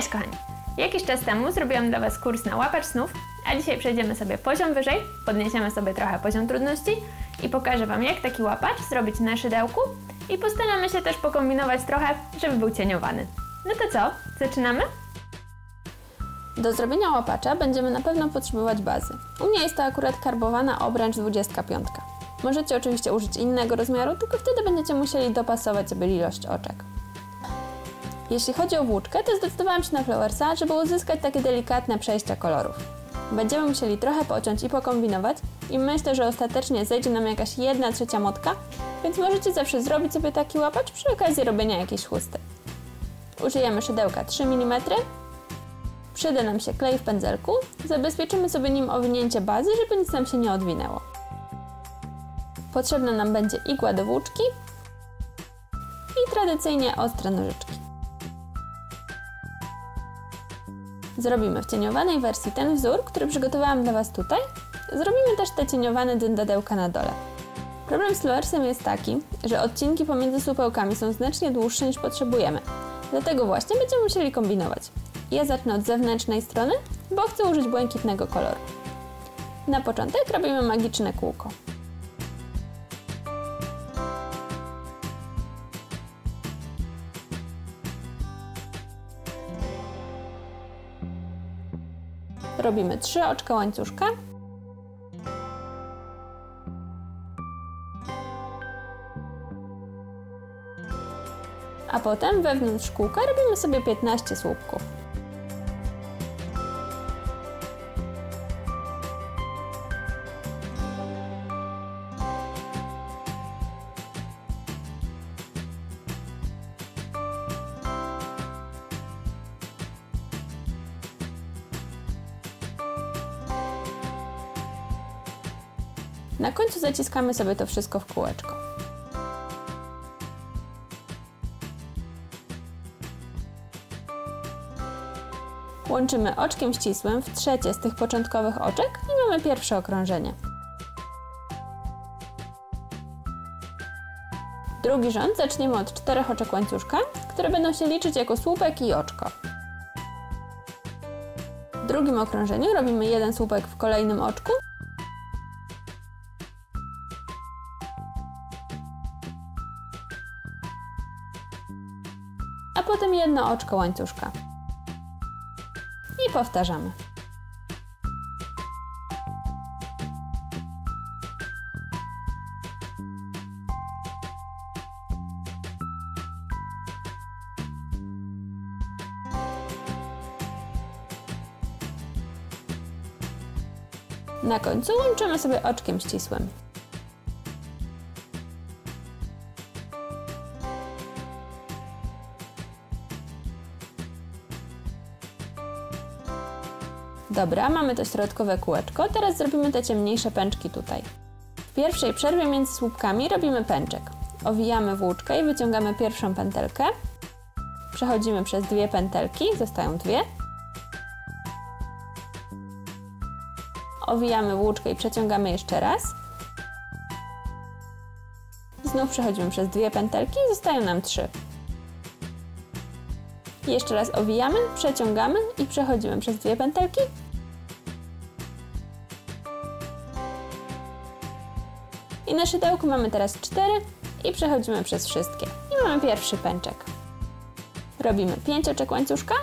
Cześć kochani! Jakiś czas temu zrobiłam dla Was kurs na łapacz snów, a dzisiaj przejdziemy sobie poziom wyżej, podniesiemy sobie trochę poziom trudności i pokażę Wam, jak taki łapacz zrobić na szydełku i postaramy się też pokombinować trochę, żeby był cieniowany. No to co? Zaczynamy? Do zrobienia łapacza będziemy na pewno potrzebować bazy. U mnie jest to akurat karbowana obręcz 25. Możecie oczywiście użyć innego rozmiaru, tylko wtedy będziecie musieli dopasować sobie ilość oczek. Jeśli chodzi o włóczkę, to zdecydowałam się na flowersa, żeby uzyskać takie delikatne przejścia kolorów. Będziemy musieli trochę pociąć i pokombinować i myślę, że ostatecznie zejdzie nam jakaś 1/3 motka, więc możecie zawsze zrobić sobie taki łapacz przy okazji robienia jakiejś chusty. Użyjemy szydełka 3 mm, przyda nam się klej w pędzelku, zabezpieczymy sobie nim owinięcie bazy, żeby nic nam się nie odwinęło. Potrzebna nam będzie igła do włóczki i tradycyjnie ostre nożyczki. Zrobimy w cieniowanej wersji ten wzór, który przygotowałam dla Was tutaj. Zrobimy też te cieniowane dyndadełka na dole. Problem z flowersem jest taki, że odcinki pomiędzy supełkami są znacznie dłuższe niż potrzebujemy. Dlatego właśnie będziemy musieli kombinować. Ja zacznę od zewnętrznej strony, bo chcę użyć błękitnego koloru. Na początek robimy magiczne kółko. Robimy 3 oczka łańcuszka. A potem wewnątrz kółka robimy sobie 15 słupków. Na końcu zaciskamy sobie to wszystko w kółeczko. Łączymy oczkiem ścisłym w trzecie z tych początkowych oczek i mamy pierwsze okrążenie. Drugi rząd zaczniemy od 4 oczek łańcuszka, które będą się liczyć jako słupek i oczko. W drugim okrążeniu robimy 1 słupek w kolejnym oczku, a potem 1 oczko łańcuszka. I powtarzamy. Na końcu łączymy sobie oczkiem ścisłym. Dobra, mamy to środkowe kółeczko, teraz zrobimy te ciemniejsze pęczki tutaj. W pierwszej przerwie między słupkami robimy pęczek. Owijamy włóczkę i wyciągamy pierwszą pętelkę. Przechodzimy przez 2 pętelki, zostają 2. Owijamy włóczkę i przeciągamy jeszcze raz. Znów przechodzimy przez 2 pętelki i zostają nam 3. Jeszcze raz owijamy, przeciągamy i przechodzimy przez 2 pętelki. I na szydełku mamy teraz 4 i przechodzimy przez wszystkie. I mamy pierwszy pęczek. Robimy 5 oczek łańcuszka.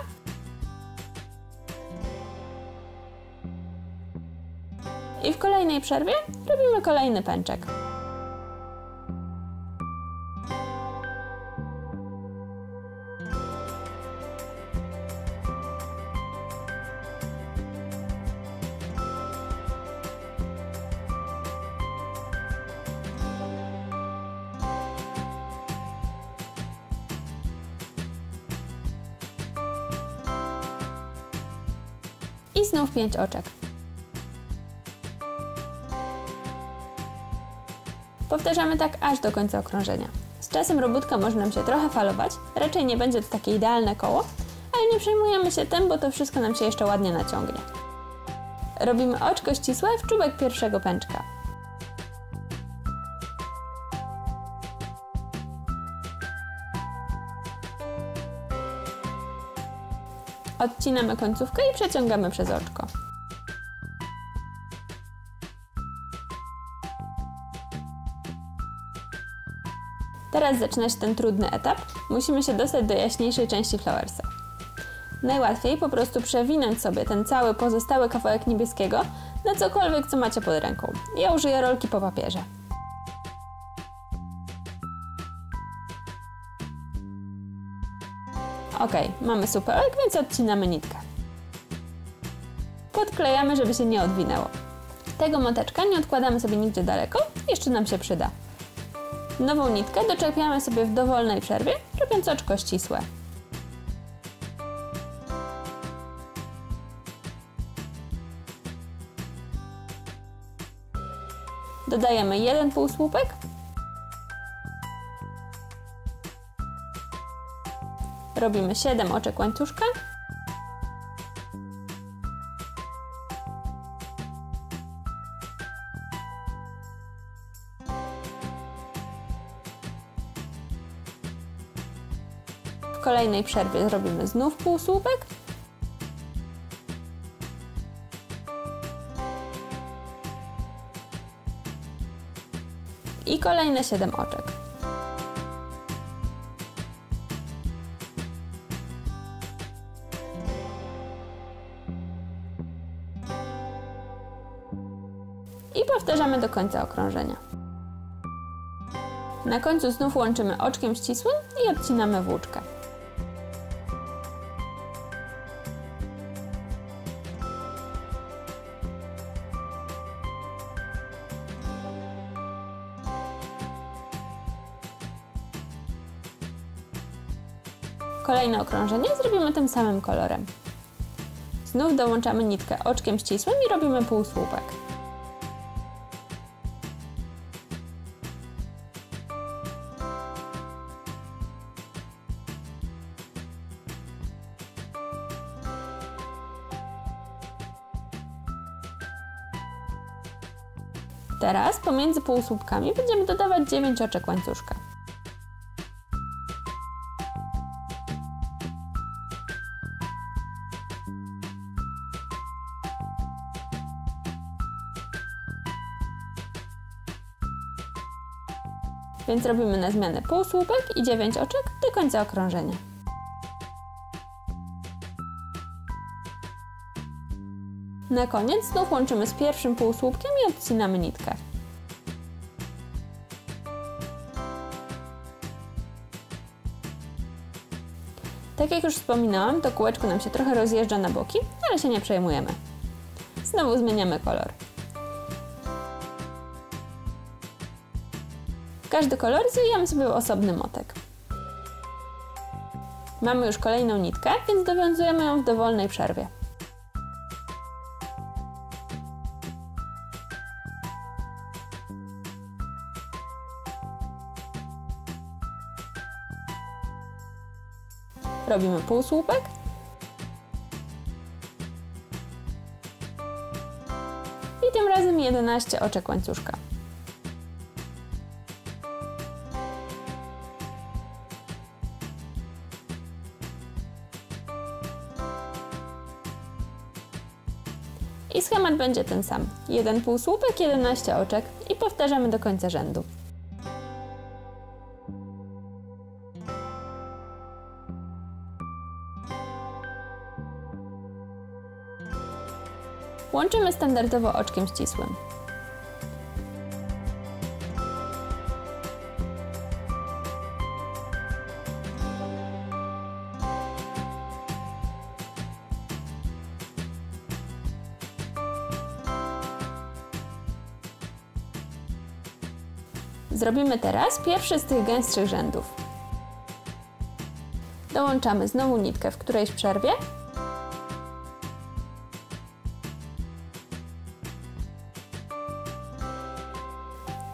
I w kolejnej przerwie robimy kolejny pęczek. I znów 5 oczek. Powtarzamy tak aż do końca okrążenia. Z czasem robótka może nam się trochę falować, raczej nie będzie to takie idealne koło, ale nie przejmujemy się tym, bo to wszystko nam się jeszcze ładnie naciągnie. Robimy oczko ścisłe w czubek pierwszego pęczka. Odcinamy końcówkę i przeciągamy przez oczko. Teraz zaczyna się ten trudny etap. Musimy się dostać do jaśniejszej części flowersa. Najłatwiej po prostu przewinąć sobie ten cały pozostały kawałek niebieskiego na cokolwiek, co macie pod ręką. Ja użyję rolki po papierze. Ok, mamy supełek, więc odcinamy nitkę. Podklejamy, żeby się nie odwinęło. Tego moteczka nie odkładamy sobie nigdzie daleko, jeszcze nam się przyda. Nową nitkę doczepiamy sobie w dowolnej przerwie, robiąc oczko ścisłe. Dodajemy jeden półsłupek. Robimy 7 oczek łańcuszka. W kolejnej przerwie zrobimy znów półsłupek. I kolejne 7 oczek. I powtarzamy do końca okrążenia. Na końcu znów łączymy oczkiem ścisłym i odcinamy włóczkę. Kolejne okrążenie zrobimy tym samym kolorem. Znów dołączamy nitkę oczkiem ścisłym i robimy półsłupek. Teraz pomiędzy półsłupkami będziemy dodawać 9 oczek łańcuszka. Więc robimy na zmianę półsłupek i 9 oczek do końca okrążenia. Na koniec znów łączymy z pierwszym półsłupkiem i odcinamy nitkę. Tak jak już wspominałam, to kółeczko nam się trochę rozjeżdża na boki, ale się nie przejmujemy. Znowu zmieniamy kolor. Każdy kolor zwijamy sobie w osobny motek. Mamy już kolejną nitkę, więc dowiązujemy ją w dowolnej przerwie. Robimy półsłupek. I tym razem 11 oczek łańcuszka. I schemat będzie ten sam. Jeden półsłupek, 11 oczek i powtarzamy do końca rzędu. Łączymy standardowo oczkiem ścisłym. Zrobimy teraz pierwszy z tych gęstszych rzędów. Dołączamy znowu nitkę w którejś przerwie.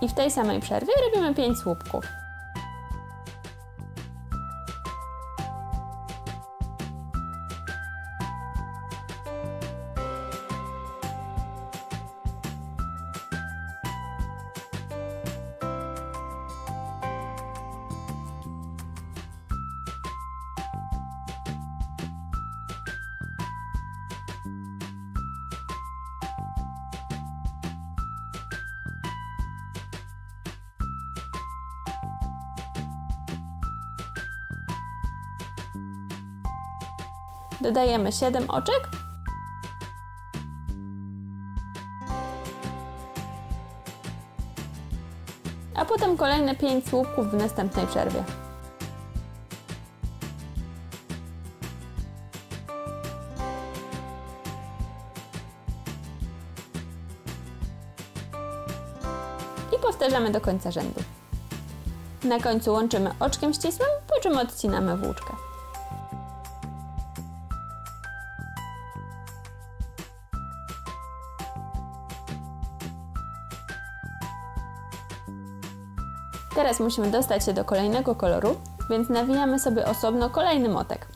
I w tej samej przerwie robimy 5 słupków. Dodajemy 7 oczek. A potem kolejne 5 słupków w następnej przerwie. I powtarzamy do końca rzędu. Na końcu łączymy oczkiem ścisłym, po czym odcinamy włóczkę. Teraz musimy dostać się do kolejnego koloru, więc nawijamy sobie osobno kolejny motek.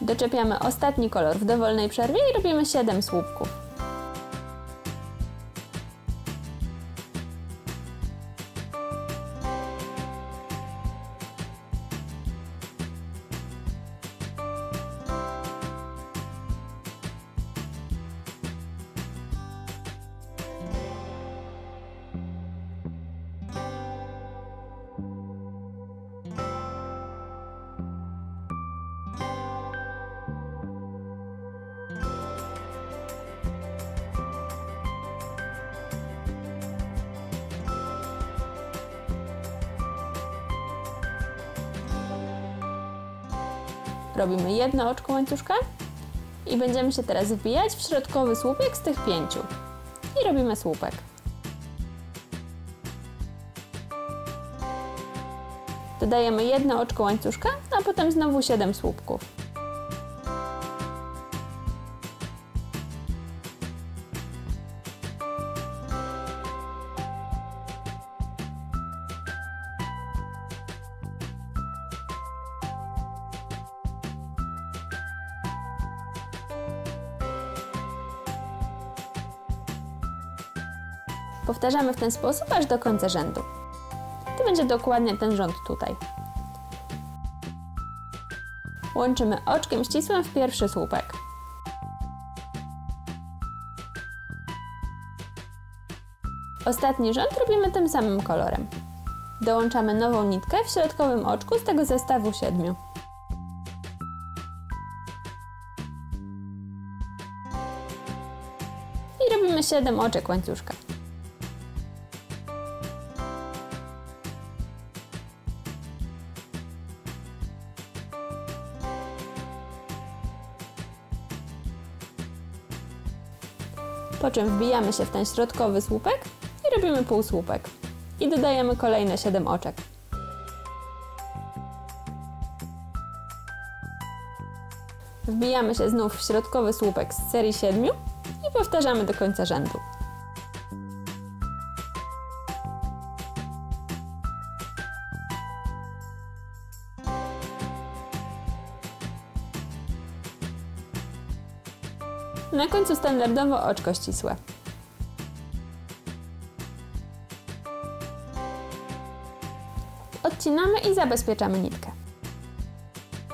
Doczepiamy ostatni kolor w dowolnej przerwie i robimy 7 słupków. Robimy jedno oczko łańcuszka i będziemy się teraz wbijać w środkowy słupek z tych 5. I robimy słupek. Dodajemy jedno oczko łańcuszka, a potem znowu 7 słupków. Powtarzamy w ten sposób aż do końca rzędu. To będzie dokładnie ten rząd tutaj. Łączymy oczkiem ścisłym w pierwszy słupek. Ostatni rząd robimy tym samym kolorem. Dołączamy nową nitkę w środkowym oczku z tego zestawu 7. I robimy 7 oczek łańcuszka. Po czym wbijamy się w ten środkowy słupek i robimy półsłupek. I dodajemy kolejne 7 oczek. Wbijamy się znów w środkowy słupek z serii 7 i powtarzamy do końca rzędu. Na końcu standardowo oczko ścisłe. Odcinamy i zabezpieczamy nitkę. I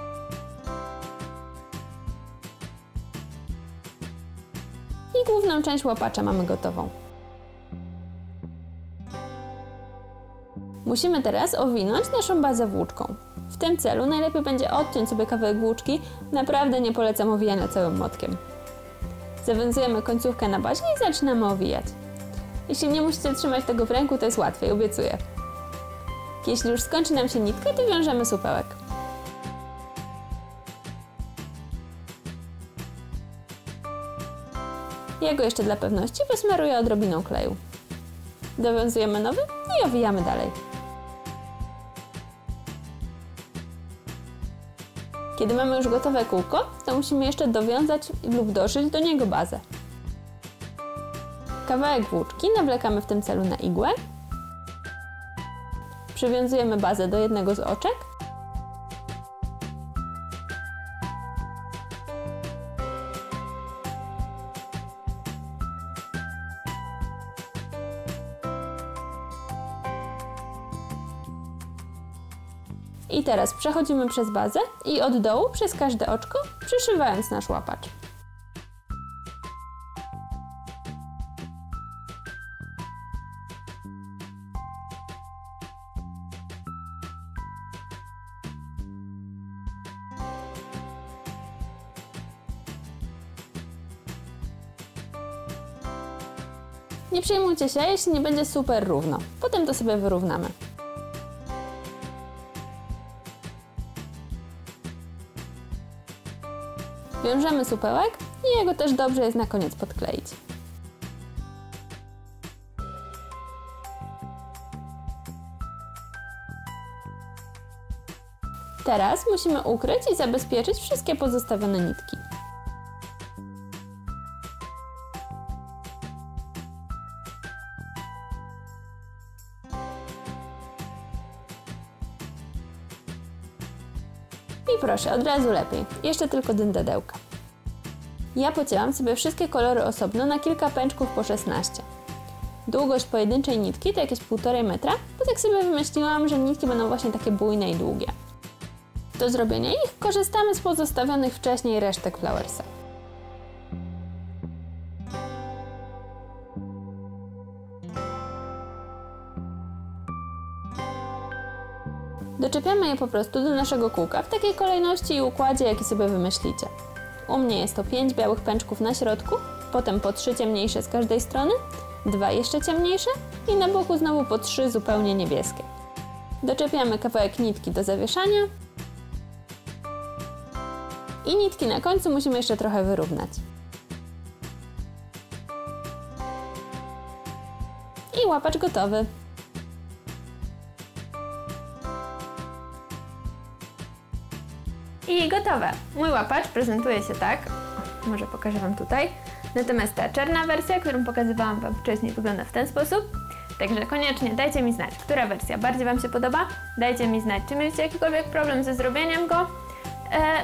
główną część łopacza mamy gotową. Musimy teraz owinąć naszą bazę włóczką. W tym celu najlepiej będzie odciąć sobie kawałek włóczki. Naprawdę nie polecam owijania całym młotkiem. Zawiązujemy końcówkę na bazie i zaczynamy owijać. Jeśli nie musicie trzymać tego w ręku, to jest łatwiej, obiecuję. Jeśli już skończy nam się nitka, to wiążemy supełek. Ja go jeszcze dla pewności posmaruję odrobiną kleju. Dowiązujemy nowy i owijamy dalej. Kiedy mamy już gotowe kółko, to musimy jeszcze dowiązać lub doszyć do niego bazę. Kawałek włóczki nawlekamy w tym celu na igłę. Przywiązujemy bazę do jednego z oczek. I teraz przechodzimy przez bazę i od dołu przez każde oczko, przyszywając nasz łapacz. Nie przejmujcie się, jeśli nie będzie super równo. Potem to sobie wyrównamy. Wiążemy supełek i jego też dobrze jest na koniec podkleić. Teraz musimy ukryć i zabezpieczyć wszystkie pozostawione nitki. I proszę, od razu lepiej. Jeszcze tylko dyndadełka. Ja pocięłam sobie wszystkie kolory osobno na kilka pęczków po 16. Długość pojedynczej nitki to jakieś 1,5 metra, bo tak sobie wymyśliłam, że nitki będą właśnie takie bujne i długie. Do zrobienia ich korzystamy z pozostawionych wcześniej resztek flowersa. Doczepiamy je po prostu do naszego kółka w takiej kolejności i układzie, jaki sobie wymyślicie. U mnie jest to 5 białych pęczków na środku, potem po 3 ciemniejsze z każdej strony, 2 jeszcze ciemniejsze i na boku znowu po 3 zupełnie niebieskie. Doczepiamy kawałek nitki do zawieszania i nitki na końcu musimy jeszcze trochę wyrównać. I łapacz gotowy. I gotowe! Mój łapacz prezentuje się tak, może pokażę Wam tutaj, natomiast ta czarna wersja, którą pokazywałam Wam wcześniej, wygląda w ten sposób, także koniecznie dajcie mi znać, która wersja bardziej Wam się podoba, dajcie mi znać, czy mieliście jakikolwiek problem ze zrobieniem go,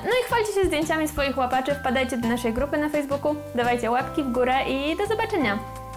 no i chwalcie się zdjęciami swoich łapaczy, wpadajcie do naszej grupy na Facebooku, dawajcie łapki w górę i do zobaczenia!